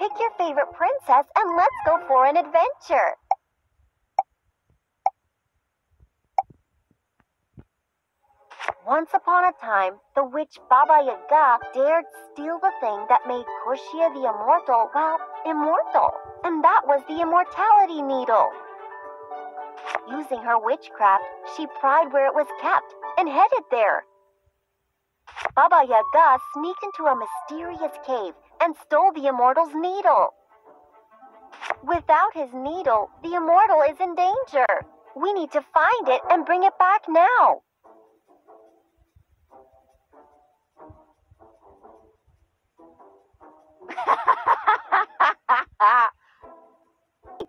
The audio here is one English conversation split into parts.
Pick your favorite princess and let's go for an adventure. Once upon a time, the witch Baba Yaga dared steal the thing that made Koschey the Immortal, well, immortal. And that was the immortality needle. Using her witchcraft, she pried where it was kept and headed there. Baba Yaga sneaked into a mysterious cave and stole the immortal's needle. Without his needle, the immortal is in danger. We need to find it and bring it back now.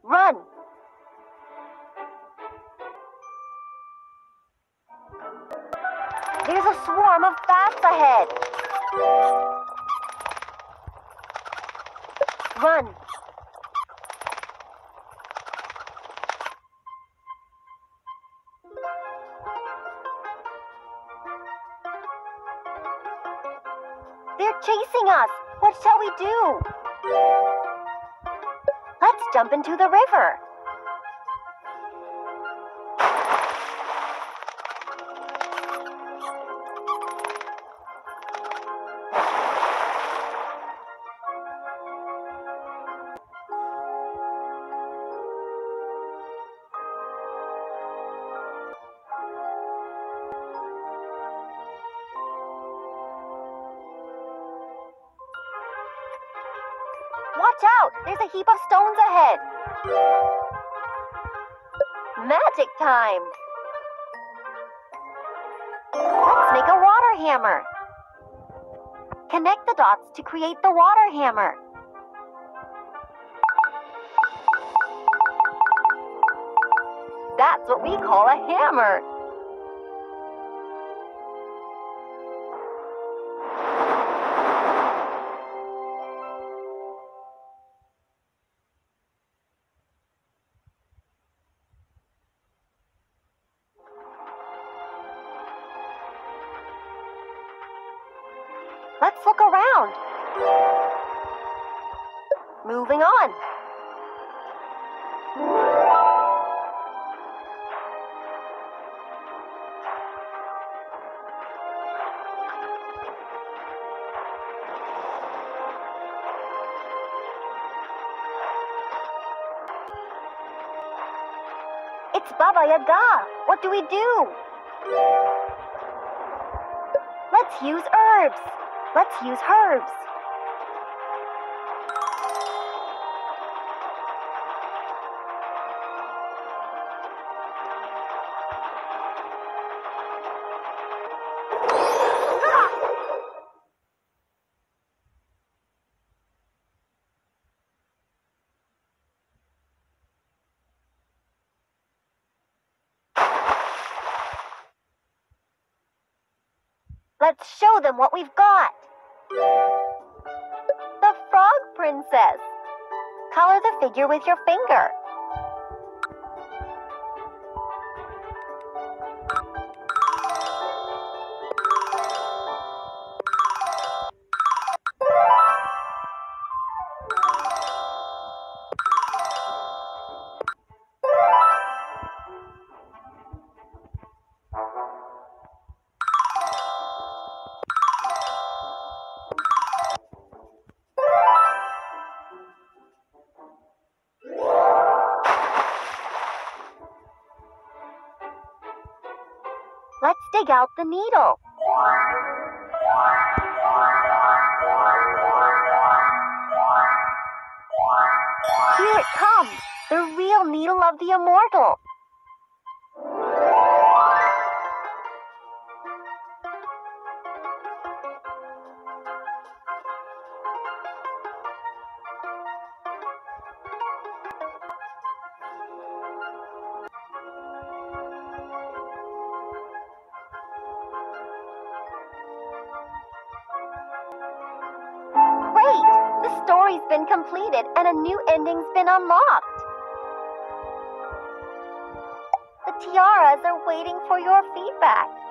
Run! There's a swarm of bats ahead. Run! They're chasing us. What shall we do? Let's jump into the river. Watch out! There's a heap of stones ahead! Magic time! Let's make a water hammer! Connect the dots to create the water hammer! That's what we call a hammer! Let's look around. Moving on. It's Baba Yaga. What do we do? Let's use herbs. Let's use herbs. Let's show them what we've got. The Frog Princess. Color the figure with your finger. Let's dig out the needle. Here it comes, the real needle of the immortal. The story's been completed and a new ending's been unlocked. The tiaras are waiting for your feedback.